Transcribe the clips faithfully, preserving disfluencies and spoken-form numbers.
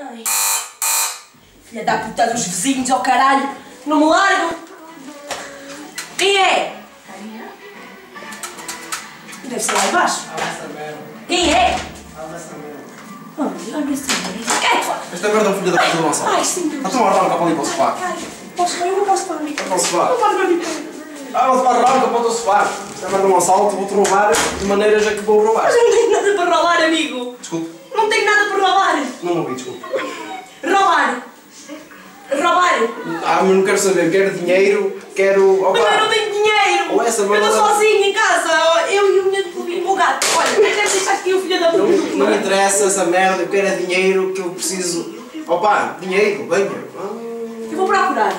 Ai. Filha da puta dos vizinhos, ao caralho! Não me largo! Quem é? Deve ser lá embaixo. Quem é? Olha essa merda. É tua! Esta merda é um filho da puta do nosso. Ai, sim, Deus. Está tão arraba para ali para o sofá. Posso para eu não posso para ali. Não posso para ali. Ah, mas para rolar, não posso sofá. Esta merda é um assalto, vou-te roubar de maneiras a que vou roubar. Mas eu não tenho nada para rolar, amigo. Desculpe. Não tenho nada para rolar. Não, não vi, desculpe. Roubar. Roubar. Ah, mas não quero saber. Quero dinheiro, quero... Mas eu não tenho dinheiro. Ou essa merda... Eu estou sozinha em casa. Eu e o meu gato. Olha, até deixaste aqui o filho da puta. Não me interessa essa merda. Eu quero é dinheiro que eu preciso. Opa, dinheiro, venha. Eu vou procurar.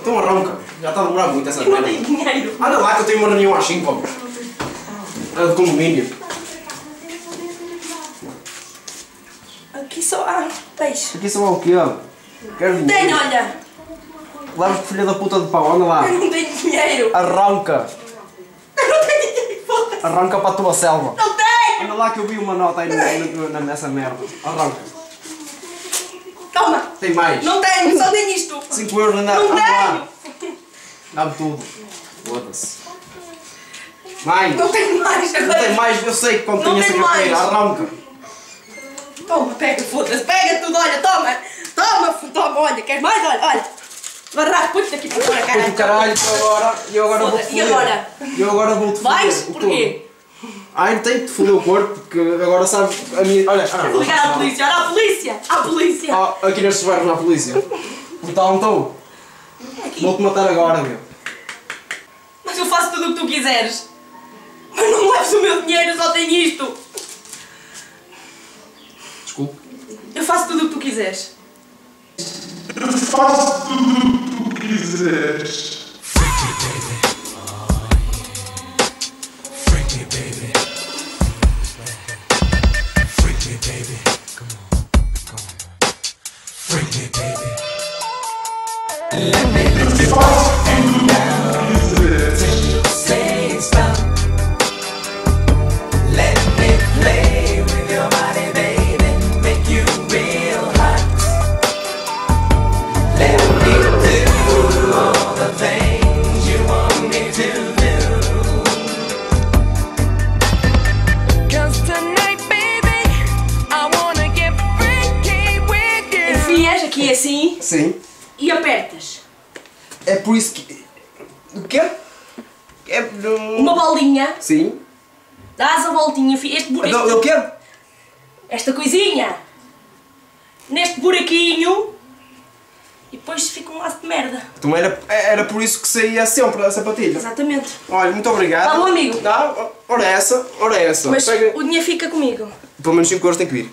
Então arranca. Já está a demorar muito essa merda. Eu não tenho dinheiro. Anda lá que eu tenho uma reunião às cinco, vamos. Era de condomínio. Aqui só há peixe. Aqui só há o quê? Quero dinheiro. Tenho, olha. Larga-te, filha da puta de pau, anda lá. Eu não tenho dinheiro. Arranca. Eu não tenho dinheiro, foda-se. Arranca para a tua selva. Não tenho. Anda lá que eu vi uma nota aí nessa merda. Arranca. Toma. Tem mais? Não tenho, só tenho isto. cinco euros anda lá. Não tenho. Dá-me tudo. Foda-se. Mais. Não tenho mais agora. Não tenho mais, eu sei que quando tenho essa carteira. Arranca. Toma, pega, foda-se, pega tudo, olha, toma, toma, toma, olha, queres mais? Olha, olha, barraco, põe-te aqui para fora, caralho. Caralho, e agora vou-te foder. E agora? E agora vou-te foder. Vais? Porquê? Ai, não tenho que te foder o corpo, porque agora sabes, a minha, olha. Vou ligar à polícia, olha, à polícia, à polícia. Ah, aqui nestes bairros não há polícia. Então, então, vou-te matar agora, meu. Mas eu faço tudo o que tu quiseres. Mas não leves o meu dinheiro, eu só tenho isto. Desculpe. Eu faço tudo o que tu quiseres. Eu faço tudo o que tu quiseres. Freak me, baby. Freak me, baby. Freak me, baby. Come on. Come on. Freak me, baby. Let me lift you up and down. Till you say it's done. Let me play with your body, baby. Enfias aqui assim. Sim. E apertas. É por isso que... O quê? É... Uma bolinha. Sim. Dás a voltinha, este buraquinho. O quê? Esta coisinha. Neste buraquinho. E depois fica um laço de merda. Então era, era por isso que saía sempre a sapatilha. Exatamente. Olha, muito obrigado. Tá bom, amigo. Tá? Ora essa, ora essa. Mas pega... o dinheiro fica comigo. Pelo menos cinco euros tem que vir.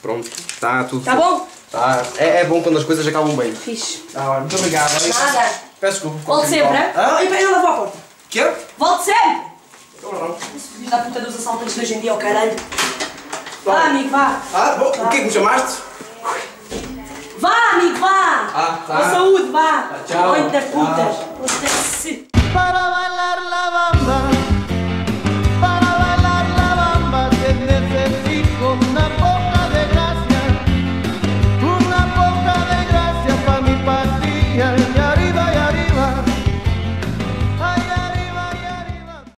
Pronto, está tudo. Tá bom? Tá. É, é bom quando as coisas acabam bem. Fixe. Tá, olha, muito obrigado. Nada. Peço desculpa. Volte sempre, é? Ah? E pega lá para a porta. Quê? Volte sempre! Então não. Isso filho da puta dos assaltantes de hoje em dia, ao caralho. Vá, vá amigo, vá. Ah, bom. O que é que me chamaste? Vá, amigo, vá! Ah, tá. Com saúde, vá! Ah, tchau! Oito das putas! Ah.